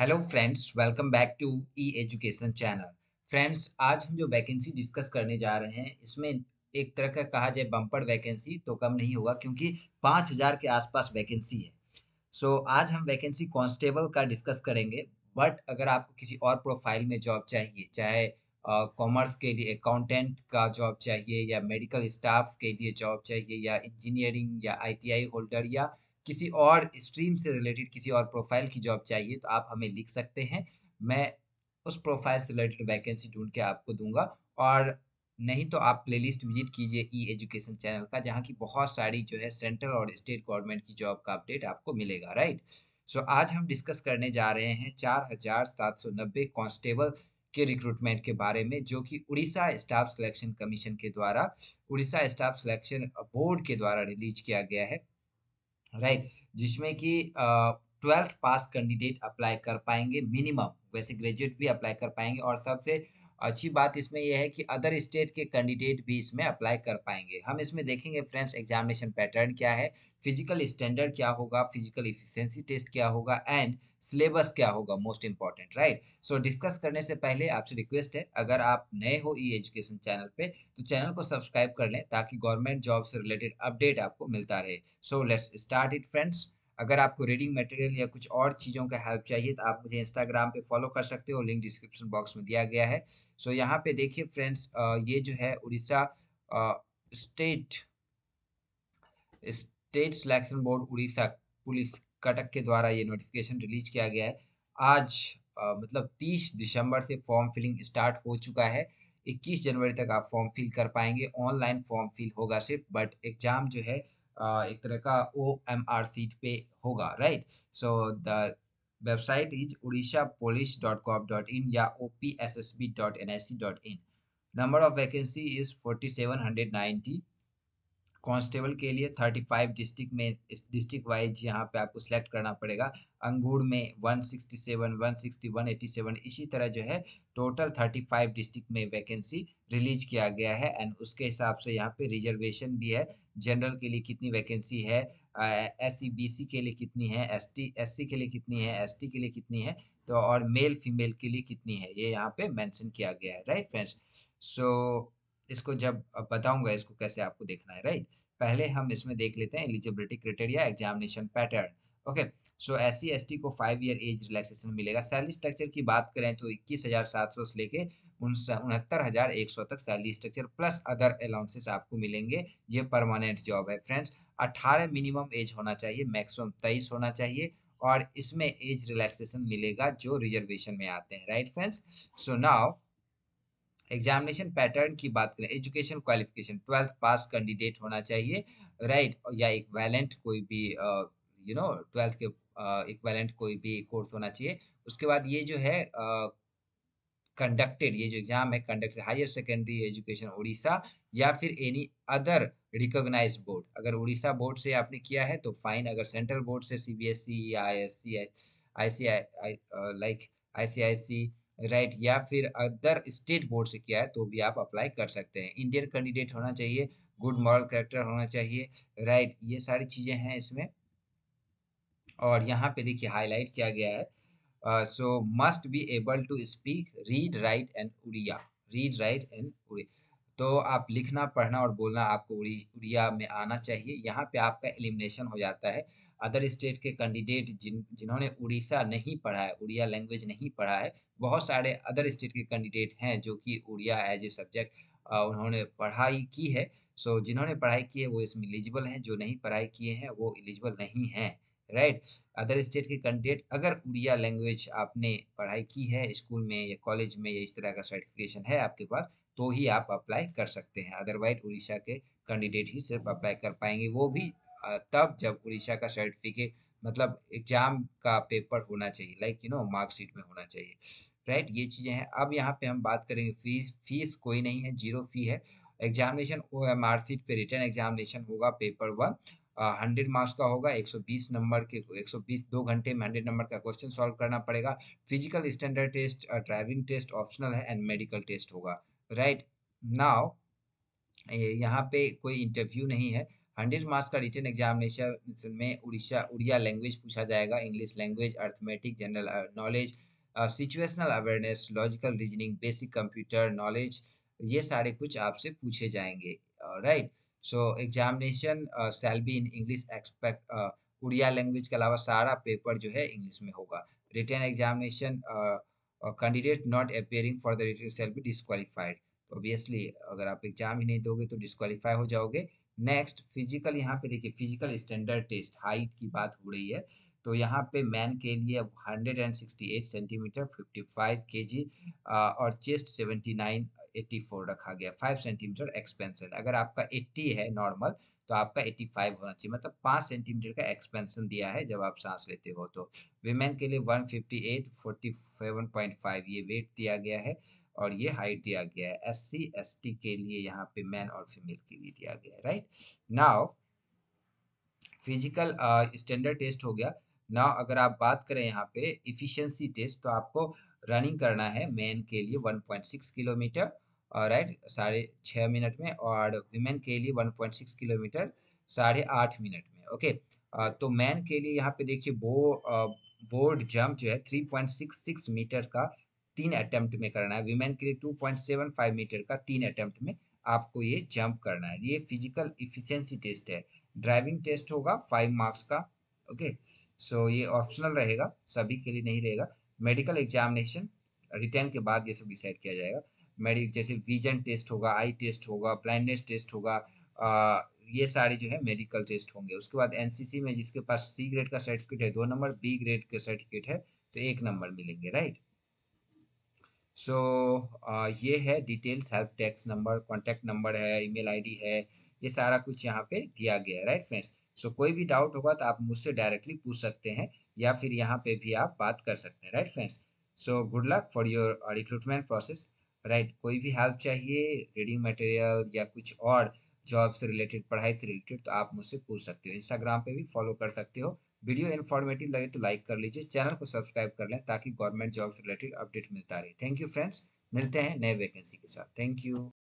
Hello friends, welcome back to E education channel. Friends, आज हम जो वैकेंसी डिस्कस करने जा रहे हैं इसमें एक तरह का कहा जाए बम्पर वैकेंसी तो कम नहीं होगा क्योंकि 5000 के आसपास वैकेंसी है। आज हम वैकेंसी कांस्टेबल का डिस्कस करेंगे। बट अगर आपको किसी और प्रोफाइल में जॉब चाहिए, चाहे कॉमर्स के लिए अकाउंटेंट का जॉब चाहिए या मेडिकल स्टाफ के लिए जॉब चाहिए या इंजीनियरिंग या ITI होल्डर या किसी और स्ट्रीम से रिलेटेड किसी और प्रोफाइल की जॉब चाहिए तो आप हमें लिख सकते हैं। मैं उस प्रोफाइल से रिलेटेड वैकेंसी ढूंढ के आपको दूंगा। और नहीं तो आप प्लेलिस्ट विजिट कीजिए ई एजुकेशन चैनल का, जहाँ की बहुत सारी जो है सेंट्रल और स्टेट गवर्नमेंट की जॉब का अपडेट आपको मिलेगा। राइट, सो आज हम डिस्कस करने जा रहे हैं 4790 कॉन्स्टेबल के रिक्रूटमेंट के बारे में, जो कि उड़ीसा स्टाफ सिलेक्शन कमीशन के द्वारा, उड़ीसा स्टाफ सिलेक्शन बोर्ड के द्वारा रिलीज किया गया है। राइट जिसमें कि 12th पास कैंडिडेट अप्लाई कर पाएंगे मिनिमम, वैसे ग्रेजुएट भी अप्लाई कर पाएंगे। और सबसे अच्छी बात इसमें यह है कि अदर स्टेट के कैंडिडेट भी इसमें अप्लाई कर पाएंगे। हम इसमें देखेंगे फ्रेंड्स एग्जामिनेशन पैटर्न क्या है, फिजिकल स्टैंडर्ड क्या होगा, फिजिकल इफिशियंसी टेस्ट क्या होगा एंड सिलेबस क्या होगा, most important. Right, so discuss करने से पहले आपसे रिक्वेस्ट है, अगर आप नए हो ई एजुकेशन चैनल पे तो चैनल को सब्सक्राइब कर लें ताकि गवर्नमेंट जॉब से रिलेटेड अपडेट आपको मिलता रहे। So let's start it friends. अगर आपको रीडिंग मटेरियल या कुछ और चीज़ों का हेल्प चाहिए तो आप मुझे इंस्टाग्राम पे फॉलो कर सकते हो, लिंक डिस्क्रिप्शन बॉक्स में दिया गया है। सो यहाँ पे देखिए फ्रेंड्स, ये जो है Orissa state selection board Orissa police Cuttack के द्वारा ये नोटिफिकेशन रिलीज किया गया है। आज मतलब 30 दिसंबर से फॉर्म फिलिंग स्टार्ट हो चुका है। 21 जनवरी तक आप फॉर्म फिल कर पाएंगे। ऑनलाइन फॉर्म फिल होगा सिर्फ, बट एग्जाम जो है एक तरह का OMR सीट पे होगा। Right, so the website is odishapolice.gov.in या opssb.nic.in। Number of vacancy is 4790 constable के लिए। 35 डिस्ट्रिक्ट में, डिस्ट्रिक्ट वाइज यहाँ पे आपको सिलेक्ट करना पड़ेगा। अंगूर में 167, 160, 187 इसी तरह जो है टोटल 35 डिस्ट्रिक्ट में वैकेंसी रिलीज किया गया है। एंड उसके हिसाब से यहाँ पे रिजर्वेशन भी है। जनरल के लिए कितनी वैकेंसी है, SC BC के लिए कितनी है, ST SC के लिए कितनी है, ST के लिए कितनी है, तो और मेल फीमेल के लिए कितनी है, ये यहाँ पे मेंशन किया गया है। राइट फ्रेंड्स, सो इसको जब बताऊंगा इसको कैसे आपको देखना है। राइट, पहले हम इसमें देख लेते हैं eligibility criteria, examination pattern. Okay, so SC ST को 5 ईयर एज रिलैक्सेशन मिलेगा। सैलरी स्ट्रक्चर की बात करें तो 21,700 से लेके 69,100 तक salary structure plus other allowances आपको मिलेंगे। ये परमानेंट जॉब है फ्रेंड्स। 18 मिनिमम एज होना चाहिए, मैक्सिमम 23 होना चाहिए और इसमें एज रिलैक्सेशन मिलेगा जो रिजर्वेशन में आते हैं। Right friends, so now examination pattern की बात करें, एजुकेशन क्वालिफिकेशन 12th पास कैंडिडेट होना चाहिए। राइट, या इक्विवेलेंट कोई भी 12th के इक्विवेलेंट कोई भी कोर्स होना चाहिए। उसके बाद ये जो है कंडक्टेड, ये जो एग्जाम है conducted higher secondary education Orissa या फिर एनी अदर रिकॉग्नाइज बोर्ड। अगर उड़ीसा बोर्ड से आपने किया है तो फाइन, अगर सेंट्रल बोर्ड से CBSE या ICIC राइट या फिर अदर स्टेट बोर्ड से किया है तो भी आप अप्लाई कर सकते हैं। इंडियन कैंडिडेट होना चाहिए, गुड मॉरल कैरेक्टर होना चाहिए। राइट, ये सारी चीज़ें हैं इसमें। और यहाँ पे देखिए हाईलाइट किया गया है, so must be able to speak read write and Odia, read write and Odia, तो आप लिखना पढ़ना और बोलना आपको उड़िया में आना चाहिए। यहाँ पे आपका एलिमिनेशन हो जाता है। अदर स्टेट के कैंडिडेट जिन्होंने उड़ीसा नहीं पढ़ा है, उड़िया लैंग्वेज नहीं पढ़ा है, बहुत सारे अदर स्टेट के कैंडिडेट हैं जो कि उड़िया एज ए सब्जेक्ट उन्होंने पढ़ाई की है। सो जिन्होंने पढ़ाई की है वो इसमें एलिजिबल हैं, जो नहीं पढ़ाई किए हैं वो एलिजिबल नहीं हैं। राइट, अदर स्टेट के कैंडिडेट, अगर उड़िया लैंग्वेज आपने पढ़ाई की है स्कूल में या कॉलेज में या इस तरह का सर्टिफिकेशन है आपके पास तो ही आप अप्लाई कर सकते हैं। अदरवाइज उड़ीसा के कैंडिडेट ही सिर्फ अप्लाई कर पाएंगे, वो भी तब जब उड़ीसा का सर्टिफिकेट मतलब एग्जाम का पेपर होना चाहिए, लाइक मार्कशीट में होना चाहिए। राइट, ये चीज़ें हैं। अब यहाँ पे हम बात करेंगे फीस कोई नहीं है, 0 फी है। एग्जामिनेशन OMR सीट पे रिटर्न एग्जामिनेशन होगा। पेपर 1 100 मार्क्स का होगा। 120 नंबर के 120 2 घंटे में 100 नंबर का क्वेश्चन सॉल्व करना पड़ेगा। Physical standard test, driving test optional है एंड मेडिकल टेस्ट होगा। राइट, नाउ यहाँ पे कोई इंटरव्यू नहीं है। 100 मार्क्स का रिटन एग्जामिनेशन में उड़िया लैंग्वेज पूछा जाएगा, English language, arithmetic, general knowledge, situational awareness, logical reasoning, basic computer knowledge, ये सारे कुछ आपसे पूछे जाएंगे। Right, so examination shall be in English expect, Odia language के अलावा सारा पेपर जो है इंग्लिश में होगा। Written examination candidate not appearing for the written shall be disqualified, obviously अगर आप एग्जाम ही नहीं दोगे तो डिस्क्वालीफाई हो जाओगे। नेक्स्ट फिजिकल, यहाँ पे देखिए फिजिकल स्टैंडर्ड टेस्ट, हाइट की बात हो रही है तो यहाँ पे मैन के लिए 168 सेंटीमीटर 55 केजी और चेस्ट 79-84 रखा गया, 5 सेंटीमीटर एक्सपेंशन। अगर आपका 80 है नॉर्मल तो आपका 85 होना चाहिए, मतलब 5 सेंटीमीटर का एक्सपेंशन दिया है जब आप सांस लेते हो। तो विमेन के लिए 158 47.5 ये वेट दिया गया है और ये हाइट दिया गया है। SC ST के लिए यहाँ पे मैन और फीमेल के लिए दिया गया है। Right, now physical standard test हो गया। नाउ अगर आप बात करें यहाँ पे इफिशिएंसी टेस्ट, तो आपको रनिंग करना है मैन के लिए 1.6 किलोमीटर और राइट 6.5 मिनट में, और विमेन के लिए 1.6 किलोमीटर 8.5 मिनट में। ओके, तो मैन के लिए यहाँ पे देखिए बोर्ड जंप जो है 3.66 मीटर का 3 अटेम्प्ट में करना है, विमेन के लिए 2.75 मीटर का 3 अटेम्प्ट में आपको ये जंप करना है। ये फिजिकल इफिशिएंसी टेस्ट है। ड्राइविंग टेस्ट होगा 5 मार्क्स का। ओके, सो ये ऑप्शनल रहेगा, सभी के लिए नहीं रहेगा। मेडिकल एग्जामिनेशन रिटर्न के बाद ये सब डिसाइड किया जाएगा। जैसे विजन टेस्ट होगा, आई टेस्ट होगा, ब्लाइंडनेस टेस्ट होगा, ये सारे जो है मेडिकल टेस्ट होंगे। उसके बाद NCC में जिसके पास C ग्रेड का सर्टिफिकेट है 2 नंबर, B ग्रेड का सर्टिफिकेट है तो 1 नंबर मिलेंगे। राइट, सो ये है details, help desk number, contact number है, email ID है, ये सारा कुछ यहाँ पे दिया गया है। राइट फ्रेंड्स, सो कोई भी डाउट होगा तो आप मुझसे डायरेक्टली पूछ सकते हैं या फिर यहाँ पे भी आप बात कर सकते हैं। Right friends, so good luck for your recruitment process. Right, कोई भी हेल्प चाहिए, रीडिंग मटेरियल या कुछ और जॉब से रिलेटेड, पढ़ाई से रिलेटेड, तो आप मुझसे पूछ सकते हो। इंस्टाग्राम पे भी फॉलो कर सकते हो। वीडियो इन्फॉर्मेटिव लगे तो लाइक कर लीजिए, चैनल को सब्सक्राइब कर लें ताकि गवर्नमेंट जॉब से रिलेटेड अपडेट मिलता रहे। थैंक यू फ्रेंड्स, मिलते हैं नए वैकेंसी के साथ। Thank you.